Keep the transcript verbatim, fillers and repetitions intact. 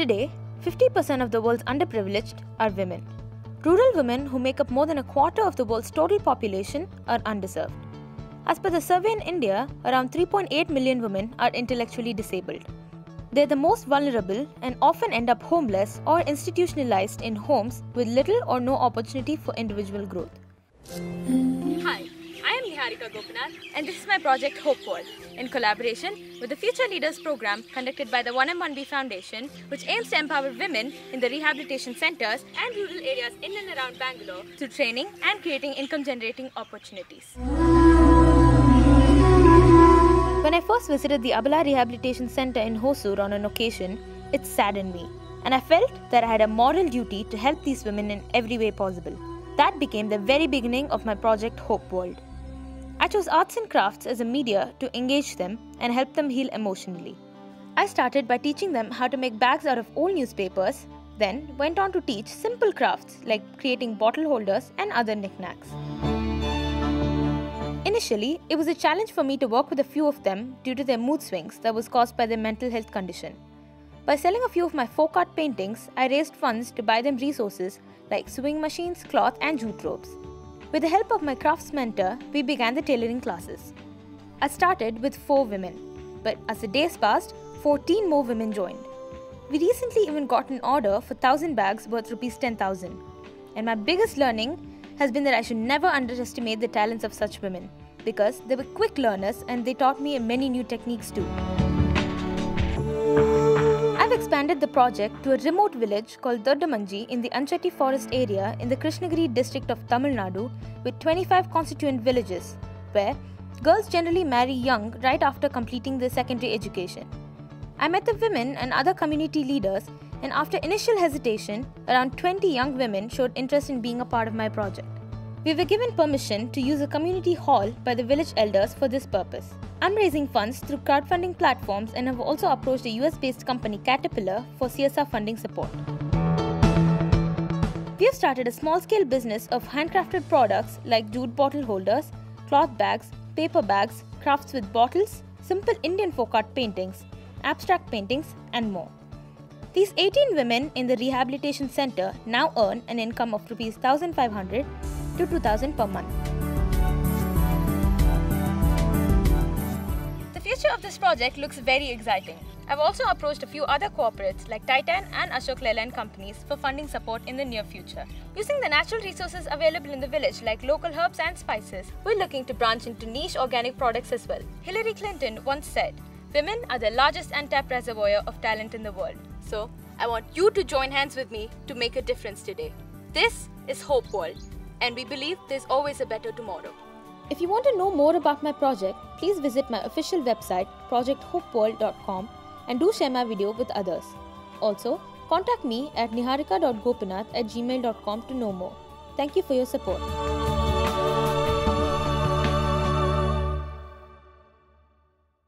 Today, fifty percent of the world's underprivileged are women. Rural women, who make up more than a quarter of the world's total population, are underserved. As per the survey in India, around three point eight million women are intellectually disabled. They're the most vulnerable and often end up homeless or institutionalized in homes with little or no opportunity for individual growth. Hi, I am Niharika Gopinath and this is my project HOPE WORLD in collaboration with the Future Leaders program conducted by the one M one B Foundation, which aims to empower women in the rehabilitation centers and rural areas in and around Bangalore through training and creating income generating opportunities. When I first visited the Abla Rehabilitation Center in Hosur on an occasion, it saddened me, and I felt that I had a moral duty to help these women in every way possible. That became the very beginning of my project HOPE WORLD. I chose arts and crafts as a media to engage them and help them heal emotionally. I started by teaching them how to make bags out of old newspapers, then went on to teach simple crafts like creating bottle holders and other knickknacks. Initially, it was a challenge for me to work with a few of them due to their mood swings that was caused by their mental health condition. By selling a few of my folk art paintings, I raised funds to buy them resources like sewing machines, cloth and jute ropes. With the help of my crafts mentor, we began the tailoring classes. I started with four women, but as the days passed, fourteen more women joined. We recently even got an order for one thousand bags worth rupees ten thousand. And my biggest learning has been that I should never underestimate the talents of such women, because they were quick learners and they taught me many new techniques too. I've expanded the project to a remote village called Dardamanji in the Anchati Forest area in the Krishnagiri district of Tamil Nadu with twenty-five constituent villages, where girls generally marry young right after completing their secondary education. I met the women and other community leaders, and after initial hesitation, around twenty young women showed interest in being a part of my project. We were given permission to use a community hall by the village elders for this purpose. I'm raising funds through crowdfunding platforms and have also approached the U S based company Caterpillar for C S R funding support. We have started a small-scale business of handcrafted products like jute bottle holders, cloth bags, paper bags, crafts with bottles, simple Indian folk art paintings, abstract paintings and more. These eighteen women in the rehabilitation center now earn an income of rupees one thousand five hundred to two thousand per month. The future of this project looks very exciting. I've also approached a few other corporates like Titan and Ashok Leyland companies for funding support in the near future. Using the natural resources available in the village like local herbs and spices, we're looking to branch into niche organic products as well. Hillary Clinton once said, "Women are the largest untapped reservoir of talent in the world." So, I want you to join hands with me to make a difference today. This is HOPE WORLD, and we believe there's always a better tomorrow. If you want to know more about my project, please visit my official website project hope world dot com and do share my video with others. Also, contact me at niharika dot gopinath at gmail dot com to know more. Thank you for your support.